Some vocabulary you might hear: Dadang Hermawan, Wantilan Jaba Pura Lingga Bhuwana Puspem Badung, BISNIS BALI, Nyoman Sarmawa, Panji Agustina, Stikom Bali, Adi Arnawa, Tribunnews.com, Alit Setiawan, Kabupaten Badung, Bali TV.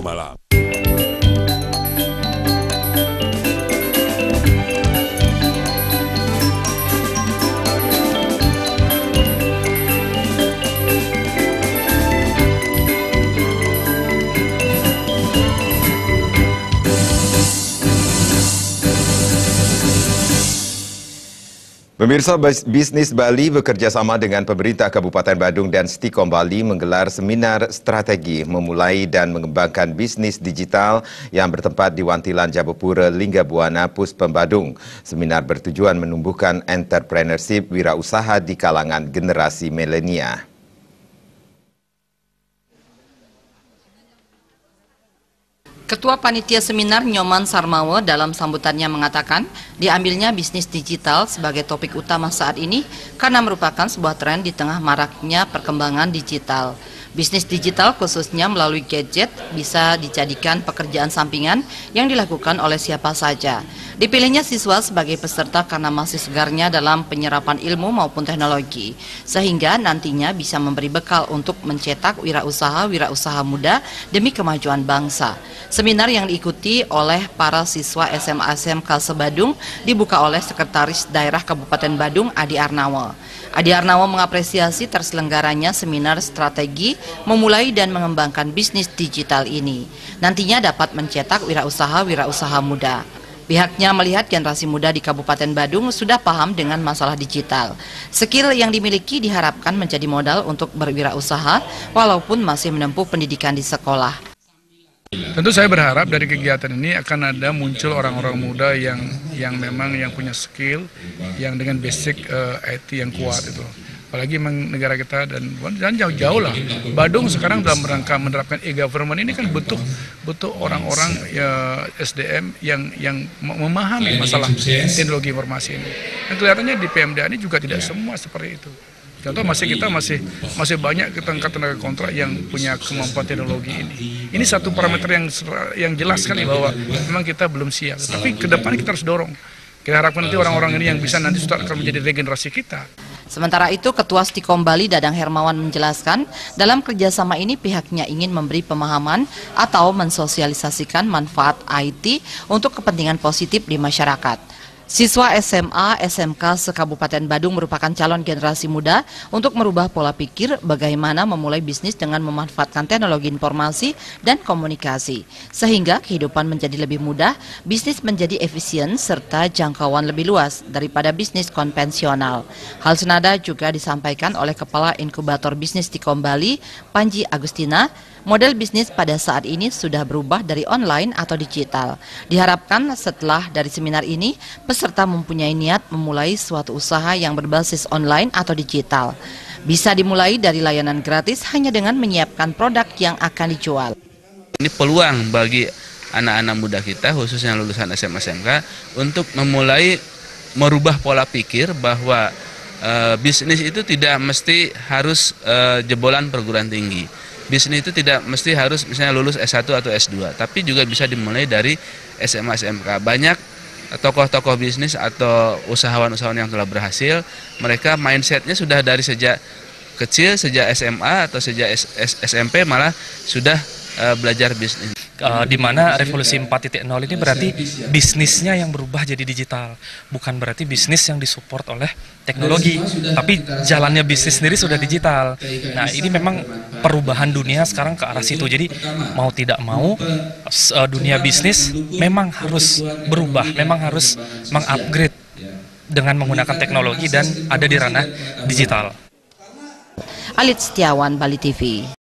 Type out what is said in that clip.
malam. Pemirsa, bisnis Bali bekerja sama dengan pemerintah Kabupaten Badung dan Stikom Bali menggelar seminar strategi memulai dan mengembangkan bisnis digital yang bertempat di Wantilan Jaba Pura Lingga Bhuwana Puspem Badung. Seminar bertujuan menumbuhkan entrepreneurship wirausaha di kalangan generasi milenial. Ketua Panitia Seminar Nyoman Sarmawa dalam sambutannya mengatakan diambilnya bisnis digital sebagai topik utama saat ini karena merupakan sebuah tren di tengah maraknya perkembangan digital. Bisnis digital khususnya melalui gadget bisa dijadikan pekerjaan sampingan yang dilakukan oleh siapa saja. Dipilihnya siswa sebagai peserta karena masih segarnya dalam penyerapan ilmu maupun teknologi, sehingga nantinya bisa memberi bekal untuk mencetak wirausaha muda demi kemajuan bangsa. Seminar yang diikuti oleh para siswa SMA-SMK se-Badung dibuka oleh Sekretaris Daerah Kabupaten Badung, Adi Arnawa. Adi Arnawa mengapresiasi terselenggaranya seminar strategi memulai dan mengembangkan bisnis digital ini. Nantinya dapat mencetak wirausaha muda. Pihaknya melihat generasi muda di Kabupaten Badung sudah paham dengan masalah digital. Skill yang dimiliki diharapkan menjadi modal untuk berwirausaha walaupun masih menempuh pendidikan di sekolah. Tentu saya berharap dari kegiatan ini akan ada muncul orang-orang muda yang memang punya skill, yang dengan basic IT yang kuat itu. Apalagi negara kita dan jauh-jauh lah. Badung sekarang dalam rangka menerapkan e-government ini kan butuh orang-orang ya, SDM yang memahami masalah teknologi informasi ini. Dan kelihatannya di PMDA ini juga tidak semua seperti itu. Contoh kita masih banyak tenaga kontrak yang punya kemampuan teknologi ini. Ini satu parameter yang jelas sekali bahwa memang kita belum siap. Tapi ke depan kita harus dorong. Kita harapkan nanti orang-orang ini yang bisa nanti sudah akan menjadi regenerasi kita. Sementara itu, Ketua Stikom Bali Dadang Hermawan menjelaskan, dalam kerjasama ini pihaknya ingin memberi pemahaman atau mensosialisasikan manfaat IT untuk kepentingan positif di masyarakat. Siswa SMA, SMK se-Kabupaten Badung merupakan calon generasi muda untuk merubah pola pikir bagaimana memulai bisnis dengan memanfaatkan teknologi informasi dan komunikasi. Sehingga kehidupan menjadi lebih mudah, bisnis menjadi efisien serta jangkauan lebih luas daripada bisnis konvensional. Hal senada juga disampaikan oleh Kepala Inkubator Bisnis Stikom Bali, Panji Agustina. Model bisnis pada saat ini sudah berubah dari online atau digital. Diharapkan setelah dari seminar ini, peserta mempunyai niat memulai suatu usaha yang berbasis online atau digital. Bisa dimulai dari layanan gratis hanya dengan menyiapkan produk yang akan dijual. Ini peluang bagi anak-anak muda kita, khususnya lulusan SMA-SMK, untuk memulai merubah pola pikir bahwa bisnis itu tidak mesti harus jebolan perguruan tinggi. Bisnis itu tidak mesti harus misalnya lulus S1 atau S2, tapi juga bisa dimulai dari SMA-SMK. Banyak tokoh-tokoh bisnis atau usahawan-usahawan yang telah berhasil, mereka mindsetnya sudah dari sejak kecil, sejak SMA atau sejak SMP malah sudah belajar bisnis. Di mana revolusi 4.0 ini berarti bisnisnya yang berubah jadi digital, bukan berarti bisnis yang disupport oleh teknologi, tapi jalannya bisnis sendiri sudah digital. Nah, ini memang perubahan dunia sekarang ke arah situ. Jadi mau tidak mau dunia bisnis memang harus berubah, memang harus mengupgrade dengan menggunakan teknologi dan ada di ranah digital. Alit Setiawan, Bali TV.